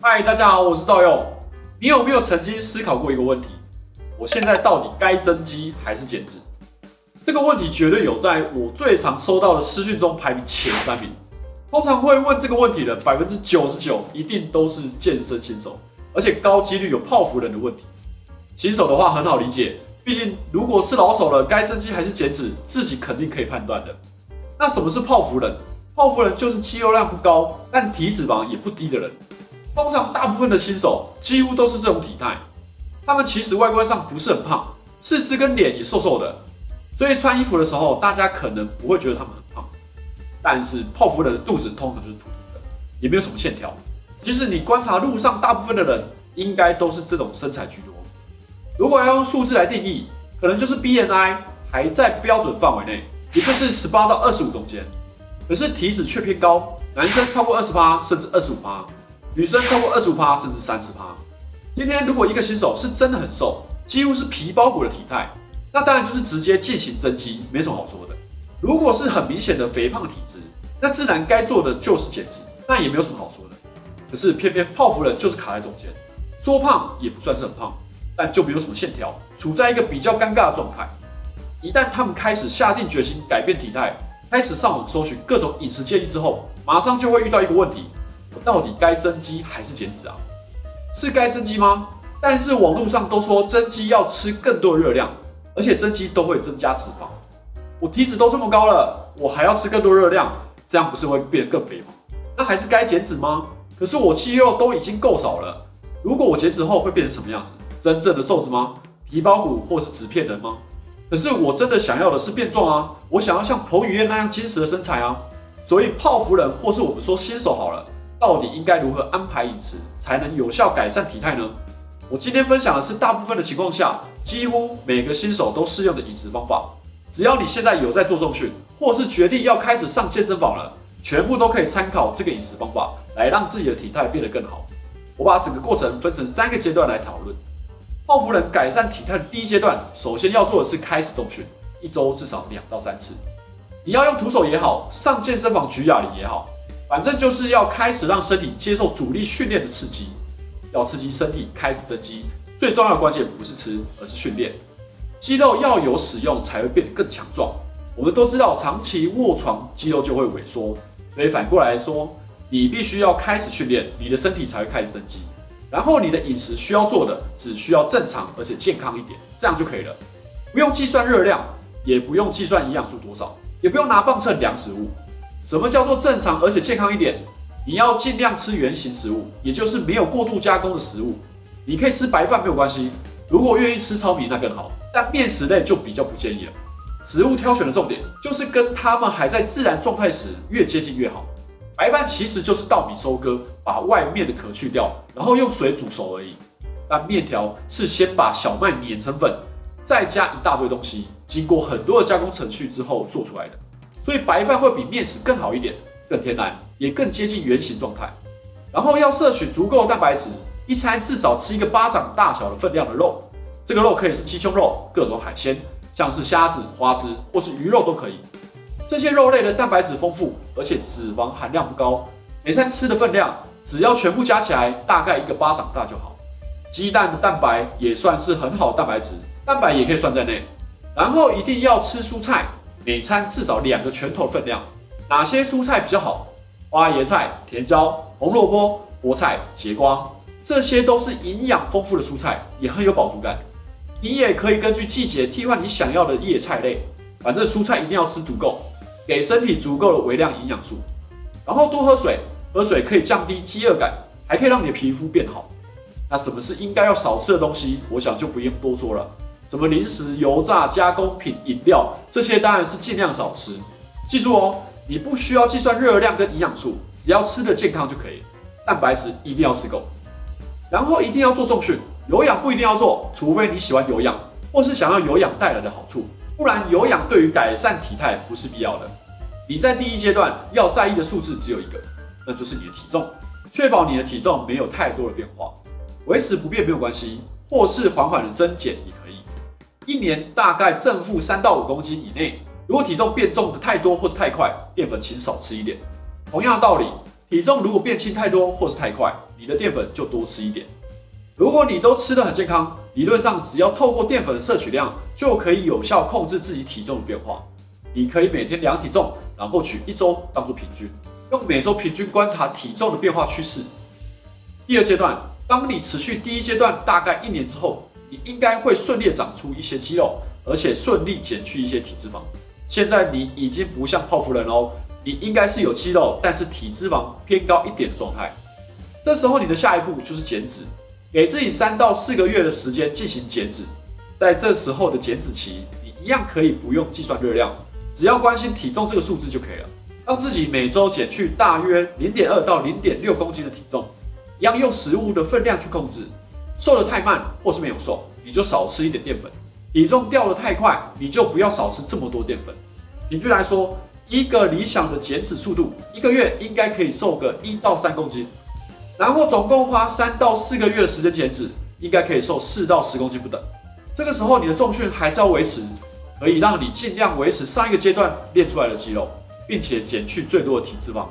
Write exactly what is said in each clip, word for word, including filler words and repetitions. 嗨，大家好，我是赵佑。你有没有曾经思考过一个问题？我现在到底该增肌还是减脂？这个问题绝对有在我最常收到的私讯中排名前三名。通常会问这个问题的百分之九十九一定都是健身新手，而且高几率有泡芙人的问题。新手的话很好理解，毕竟如果是老手了，该增肌还是减脂，自己肯定可以判断的。那什么是泡芙人？泡芙人就是肌肉量不高，但体脂肪也不低的人。 通常大部分的新手几乎都是这种体态，他们其实外观上不是很胖，四肢跟脸也瘦瘦的，所以穿衣服的时候大家可能不会觉得他们很胖。但是泡芙人的肚子通常就是凸凸的，也没有什么线条。即使你观察路上大部分的人，应该都是这种身材居多。如果要用数字来定义，可能就是 B M I 还在标准范围内，也就是十八到二十五中间，可是体脂却偏高，男生超过 百分之二十 甚至 百分之二十五。 女生超过 百分之二十五 甚至 百分之三十。今天如果一个新手是真的很瘦，几乎是皮包骨的体态，那当然就是直接进行增肌，没什么好说的。如果是很明显的肥胖体质，那自然该做的就是减脂，那也没有什么好说的。可是偏偏泡芙人就是卡在中间，说胖也不算是很胖，但就没有什么线条，处在一个比较尴尬的状态。一旦他们开始下定决心改变体态，开始上网搜寻各种饮食建议之后，马上就会遇到一个问题。 我到底该增肌还是减脂啊？是该增肌吗？但是网络上都说增肌要吃更多的热量，而且增肌都会增加脂肪。我体脂都这么高了，我还要吃更多热量，这样不是会变得更肥吗？那还是该减脂吗？可是我肌肉都已经够少了，如果我减脂后会变成什么样子？真正的瘦子吗？皮包骨或是纸片人吗？可是我真的想要的是变壮啊，我想要像彭于晏那样精实的身材啊。所以泡芙人或是我们说新手好了。 到底应该如何安排饮食才能有效改善体态呢？我今天分享的是大部分的情况下，几乎每个新手都适用的饮食方法。只要你现在有在做重训，或是决定要开始上健身房了，全部都可以参考这个饮食方法，来让自己的体态变得更好。我把整个过程分成三个阶段来讨论。泡芙人改善体态的第一阶段，首先要做的是开始重训，一周至少两到三次。你要用徒手也好，上健身房举哑铃也好。 反正就是要开始让身体接受阻力训练的刺激，要刺激身体开始增肌。最重要的关键不是吃，而是训练。肌肉要有使用才会变得更强壮。我们都知道，长期卧床肌肉就会萎缩，所以反过来说，你必须要开始训练，你的身体才会开始增肌。然后你的饮食需要做的只需要正常而且健康一点，这样就可以了。不用计算热量，也不用计算营养素多少，也不用拿磅秤量食物。 什么叫做正常而且健康一点？你要尽量吃原型食物，也就是没有过度加工的食物。你可以吃白饭没有关系，如果愿意吃糙米那更好，但面食类就比较不建议了。食物挑选的重点就是跟它们还在自然状态时越接近越好。白饭其实就是稻米收割，把外面的壳去掉，然后用水煮熟而已。但面条是先把小麦碾成粉，再加一大堆东西，经过很多的加工程序之后做出来的。 所以白饭会比面食更好一点，更天然，也更接近原型状态。然后要摄取足够的蛋白质，一餐至少吃一个巴掌大小的分量的肉。这个肉可以是鸡胸肉、各种海鲜，像是虾子、花枝或是鱼肉都可以。这些肉类的蛋白质丰富，而且脂肪含量不高。每餐吃的分量，只要全部加起来，大概一个巴掌大就好。鸡蛋的蛋白也算是很好的蛋白质，蛋白也可以算在内。然后一定要吃蔬菜。 每餐至少两个拳头的分量，哪些蔬菜比较好？花椰菜、甜椒、红萝卜、菠菜、节瓜，这些都是营养丰富的蔬菜，也很有饱足感。你也可以根据季节替换你想要的叶菜类，反正蔬菜一定要吃足够，给身体足够的微量营养素。然后多喝水，喝水可以降低饥饿感，还可以让你的皮肤变好。那什么是应该要少吃的东西？我想就不用多说了。 什么零食、油炸、加工品、饮料，这些当然是尽量少吃。记住哦，你不需要计算热量跟营养素，只要吃得健康就可以。蛋白质一定要吃够，然后一定要做重训。有氧不一定要做，除非你喜欢有氧，或是想要有氧带来的好处，不然有氧对于改善体态不是必要的。你在第一阶段要在意的数字只有一个，那就是你的体重，确保你的体重没有太多的变化，维持不变没有关系，或是缓缓的增减也可以。 一年大概正负三到五公斤以内。如果体重变重的太多或是太快，淀粉请少吃一点。同样的道理，体重如果变轻太多或是太快，你的淀粉就多吃一点。如果你都吃得很健康，理论上只要透过淀粉的摄取量，就可以有效控制自己体重的变化。你可以每天量体重，然后取一周当做平均，用每周平均观察体重的变化趋势。第二阶段，当你持续第一阶段大概一年之后，你应该会顺利长出一些肌肉，而且顺利减去一些体脂肪。现在你已经不像泡芙人哦，你应该是有肌肉，但是体脂肪偏高一点的状态。这时候你的下一步就是减脂，给自己三到四个月的时间进行减脂。在这时候的减脂期，你一样可以不用计算热量，只要关心体重这个数字就可以了。让自己每周减去大约 零点二到零点六 公斤的体重，一样用食物的分量去控制。瘦得太慢或是没有瘦，你就少吃一点淀粉。体重掉得太快，你就不要少吃这么多淀粉。平均来说，一个理想的减脂速度，一个月应该可以瘦个一到三公斤，然后总共花三到四个月的时间减脂，应该可以瘦四到十公斤不等。这个时候你的重训还是要维持，可以让你尽量维持上一个阶段练出来的肌肉，并且减去最多的体脂肪。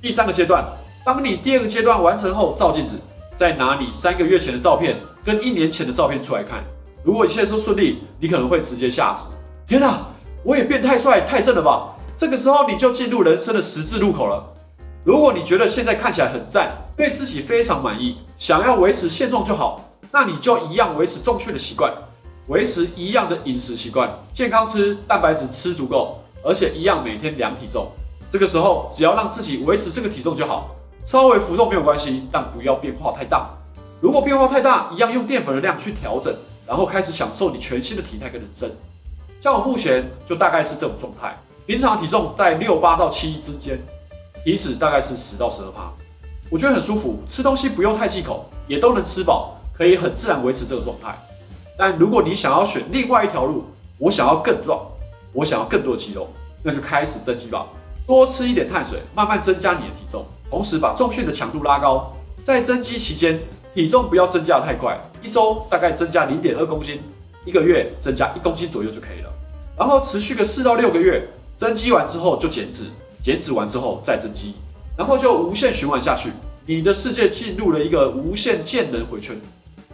第三个阶段，当你第二个阶段完成后，照镜子，再拿你三个月前的照片跟一年前的照片出来看。如果一切都顺利，你可能会直接吓死。天哪，我也变太帅太正了吧！这个时候你就进入人生的十字路口了。如果你觉得现在看起来很赞，对自己非常满意，想要维持现状就好，那你就一样维持重训的习惯，维持一样的饮食习惯，健康吃，蛋白质吃足够，而且一样每天量体重。这个时候只要让自己维持这个体重就好，稍微浮动没有关系，但不要变化太大。如果变化太大，一样用淀粉的量去调整。然后开始享受你全新的体态跟人生，像我目前就大概是这种状态，平常体重在六十八到七十一之间，体脂大概是十到十二趴，我觉得很舒服，吃东西不用太忌口，也都能吃饱，可以很自然维持这个状态。但如果你想要选另外一条路，我想要更壮，我想要更多的肌肉，那就开始增肌吧，多吃一点碳水，慢慢增加你的体重，同时把重训的强度拉高，在增肌期间，体重不要增加得太快，一周大概增加 零点二 公斤，一个月增加一公斤左右就可以了。然后持续个四到六个月，增肌完之后就减脂，减脂完之后再增肌，然后就无限循环下去。你的世界进入了一个无限健能回圈。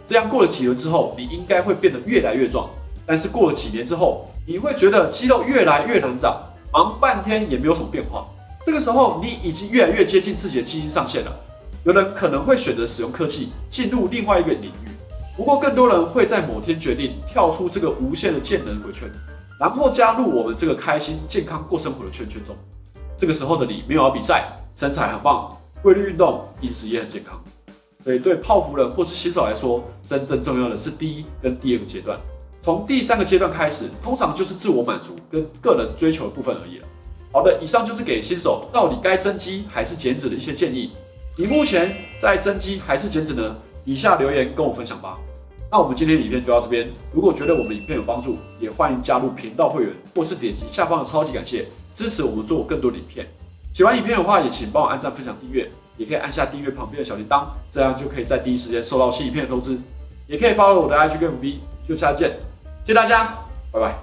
这样过了几轮之后，你应该会变得越来越壮。但是过了几年之后，你会觉得肌肉越来越难长，忙半天也没有什么变化。这个时候你已经越来越接近自己的基因上限了。有人可能会选择使用科技进入另外一个领域，不过更多人会在某天决定跳出这个无限的健能回圈，然后加入我们这个开心健康过生活的圈圈中。这个时候的你没有要比赛，身材很棒，规律运动，饮食也很健康。所以对泡芙人或是新手来说，真正重要的是第一跟第二个阶段。从第三个阶段开始，通常就是自我满足跟个人追求的部分而已了。好的，以上就是给新手到底该增肌还是减脂的一些建议。你目前在增肌还是减脂呢？以下留言跟我分享吧。那我们今天的影片就到这边。如果觉得我们影片有帮助，也欢迎加入频道会员，或是点击下方的超级感谢，支持我们做更多的影片。喜欢影片的话，也请帮我按赞、分享、订阅，也可以按下订阅旁边的小铃铛，这样就可以在第一时间收到新影片的通知。也可以follow我的 I G 跟 F B， 就下次见，谢谢大家，拜拜。